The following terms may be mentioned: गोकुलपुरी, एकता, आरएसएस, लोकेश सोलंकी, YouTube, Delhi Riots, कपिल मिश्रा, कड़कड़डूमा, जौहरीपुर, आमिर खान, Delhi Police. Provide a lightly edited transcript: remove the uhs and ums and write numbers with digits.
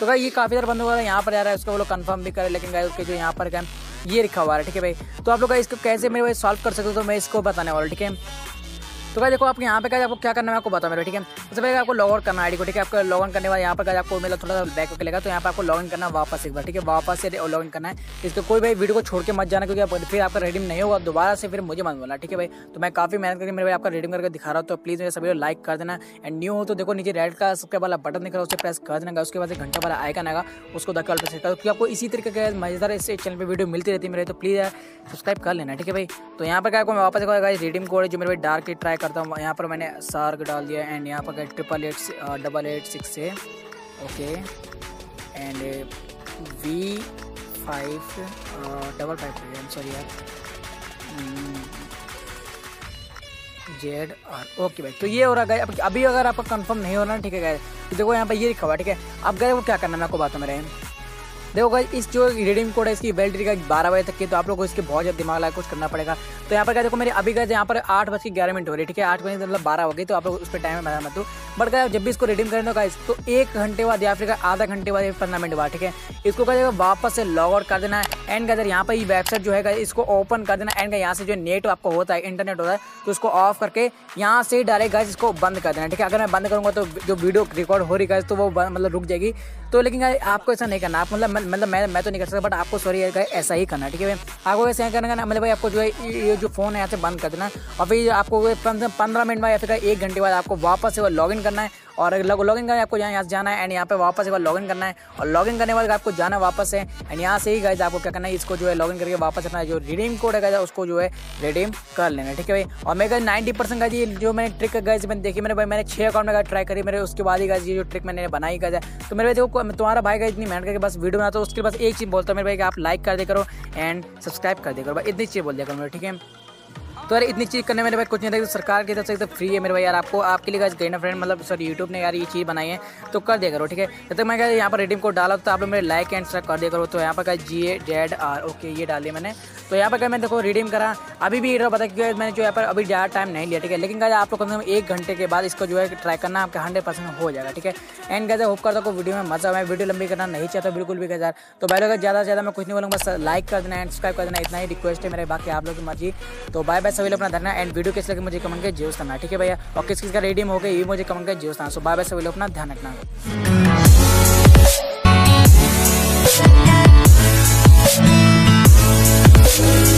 तो भाई ये काफ़ी सारे बंदों का यहाँ पर जा रहा है, उसको वो लोग कन्फर्म भी करें, लेकिन गाइस उसके जो यहाँ पर क्या ये लिखा हुआ है, ठीक है भाई। तो आप लोग इसको कैसे मेरे भाई सॉल्व कर सकते हो तो मैं इसको बताने वाला हूँ, ठीक है। तो भाई देखो आपके यहाँ पे क्या आपको क्या करना है आपको बता मेरे, ठीक है। सबसे पहले आपको लॉग आउट करना आईडी को, ठीक है। आपको लॉग इन करने वाले यहाँ पर क्या आपको मेरा थोड़ा सा बैक लेगा, तो यहाँ पर आपको लॉग इन करना वापस एक बार, ठीक है। वापस से लॉग इन करना है, इसको कोई भाई वीडियो को छोड़ के मत जाना, क्योंकि आप फिर आपका रेडीम नहीं होगा, दोबारा से फिर मुझे मन बोला, ठीक है भाई। तो मैं काफ़ी मेहनत करके मेरे भाई आपका रेडीम करके दिखा रहा हूँ, तो प्लीज़ मेरे सभी लाइक कर देना। एंड न्यू हो तो देखो नीचे रेड का सब्सक्राइब वाला बटन दिख रहा है, उसे प्रेस कर देना। उसके बाद एक घंटा वाला आइकन आएगा, उसको दबा कर सकता, क्योंकि आपको इसी तरीके का मजेदार इस चैनल पर वीडियो मिलती रहती है मेरे, तो प्लीज़ यार सब्सक्राइब कर लेना, ठीक है भाई। तो यहाँ पर क्या आपको वापस एक रेडीम कोड जो मेरे भाई डार्क ट्राई करता हूँ, यहाँ पर मैंने सार्क डाल दिया। एंड यहाँ पर 8886 से ओके, एंड V5555 सॉरी यार ZR ओके भाई। तो ये हो रहा है अभी, अगर आपका कंफर्म नहीं हो रहा ठीक है गाइस, तो देखो यहाँ पर ये लिखा हुआ ठीक है। अब गए वो क्या करना मैं आपको बात में रहे, देखो गाइस इस जो रिडीम कोड है इसकी वैलिडिटी का 12 बजे तक की, तो आप लोगों को इसके बहुत ज़्यादा दिमाग लगा कुछ करना पड़ेगा। तो यहाँ पर क्या देखो मेरे अभी गए यहाँ पर 8:11 हो रही है, ठीक है। 8 बजे मतलब 12 हो गई, तो आप लोग उस पर टाइम में मत दो। बट गाइस जब भी इसको रिडीम करें तो गाइस तो 1 घंटे बाद या फिर आधा घंटे बाद या 15 मिनट बाद, ठीक है, इसको क्या वापस से लॉग आउट कर देना है। एंड गाइस यहाँ पर ये वेबसाइट जो है इसको ओपन कर देना। एंड यहाँ से जो नेट आपको होता है इंटरनेट होता है, तो उसको ऑफ करके यहाँ से डायरेक्ट गाइस इसको बंद कर देना, ठीक है। अगर मैं बंद करूँगा तो जो वीडियो रिकॉर्ड हो रही गाइस तो वो मतलब रुक जाएगी। तो लेकिन आपको ऐसा नहीं करना, आप मतलब मैं तो नहीं कर सकता, बट आपको सॉरी ऐसा ही करना, ठीक है भाई। आपको ऐसा करना मतलब भाई आपको जो है ये जो फ़ोन है यहाँ से बंद कर देना, और फिर आपको 15 मिनट बाद या फिर 1 घंटे बाद आपको वापस से लॉगिन करना है। और लॉगिन करना है आपको यहाँ से जाना है, एंड यहाँ पे वापस एक बार लॉगिन करना है, और लॉगिन करने के बाद आपको जाना वापस है। एंड यहाँ से ही गाइस आपको क्या करना है, इसको जो है लॉगिन करके वापस अपना जो रिडीम कोड है उसको जो है रिडीम कर लेना, ठीक है भाई। और मेरे 90% गाइस ये जो मैंने ट्रिक गाइस मैंने देखी, मेरे भाई मैंने 6 अकाउंट में ट्राई करी मेरे, उसके बाद ही गाइस ये जो ट्रिक मैंने बनाई गाइस। तो मेरे भाई देखो तुम्हारा भाई गाइस इतनी मेहनत करके बस वीडियो बनाता है, उसके पास एक चीज़ बोलता है मेरे भाई कि आप लाइक कर दे करो एंड सब्सक्राइब कर दे करो, भाई इतनी चीज़ बोल दिया करो मेरे, ठीक है। तो यार इतनी चीज़ करने मेरे भाई कुछ नहीं था, सरकार की तरफ से एकदम फ्री है मेरे भाई यार, आपको आपके लिए गाइस ग्रेट फ्रेंड मतलब सॉरी यूट्यूब ने यार ये चीज़ बनाई है, तो कर दिया करो, ठीक है। जब तक मैं यहाँ पर रिडीम कोड डाला तो आप लोग मेरे लाइक एंड सब्सक्राइब कर दिया करो। तो यहाँ पर GZR ओके ये डाले मैंने, तो यहाँ पर क्या मैं देखो रिडीम करा, अभी भी ये पता क्यों मैंने जो यहाँ पर अभी ज़्यादा टाइम नहीं लिया, ठीक है। लेकिन गाइस आप लोग कम से कम 1 घंटे के बाद इसको जो है ट्राई करना, आपका 100% हो जाएगा, ठीक है। एंड गाइस होप करता हूं वीडियो में मजा आया, वीडियो लंबी करना नहीं चाहता बिल्कुल भी गाइस यार। तो भाई लोग ज़्यादा से ज़्यादा मैं कुछ नहीं बोलूँगा, बस लाइक कर देना एंड सब्सक्राइब कर देना, इतना ही रिक्वेस्ट है मेरे, बाकी आप लोग की मर्जी। तो बाय बाय, सभी लोग अपना धरना। एंड वीडियो कैसे लगे मुझे कमेंट के जरूर सुनाना, ठीक है भैया। और किस किस का रेडीम हो गया ये मुझे कमेंट के जरूर सुनाना। सो बाय बाय, सभी लोग अपना ध्यान रखना।